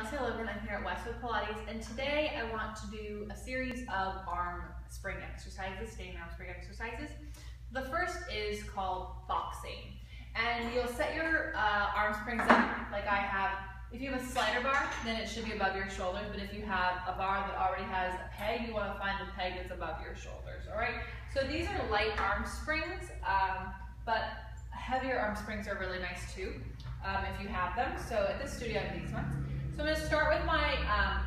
Lesley Logan. I'm here at Westwood Pilates, and today I want to do a series of arm spring exercises, standing arm spring exercises. The first is called boxing, and you'll set your arm springs up like I have. If you have a slider bar, then it should be above your shoulders, but if you have a bar that already has a peg, you want to find the peg that's above your shoulders, all right? So these are light arm springs, but heavier arm springs are really nice too, if you have them. So at this studio I have these ones. So I'm going to start with my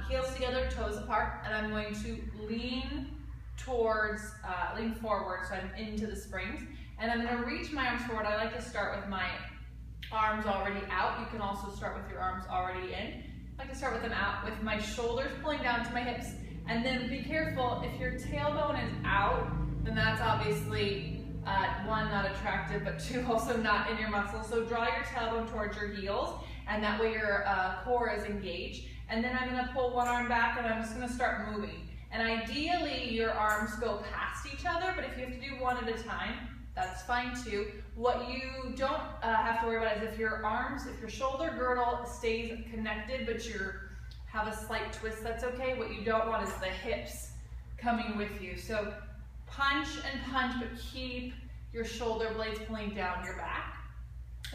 heels together, toes apart, and I'm going to lean forward so I'm into the springs. And I'm going to reach my arms forward. I like to start with my arms already out. You can also start with your arms already in. I like to start with them out with my shoulders pulling down to my hips. And then be careful, if your tailbone is out, then that's obviously one, not attractive, but two, also not in your muscles. So draw your tailbone towards your heels, and that way your core is engaged. And then I'm going to pull one arm back, and I'm just going to start moving. And ideally, your arms go past each other, but if you have to do one at a time, that's fine too. What you don't have to worry about is if your arms, if your shoulder girdle stays connected, but you have a slight twist, that's okay. What you don't want is the hips coming with you. So punch and punch, but keep your shoulder blades pulling down your back.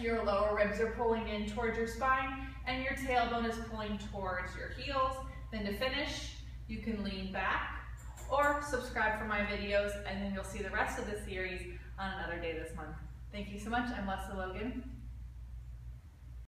Your lower ribs are pulling in towards your spine, and your tailbone is pulling towards your heels. Then to finish, you can lean back or subscribe for my videos, and then you'll see the rest of the series on another day this month. Thank you so much. I'm Lesley Logan.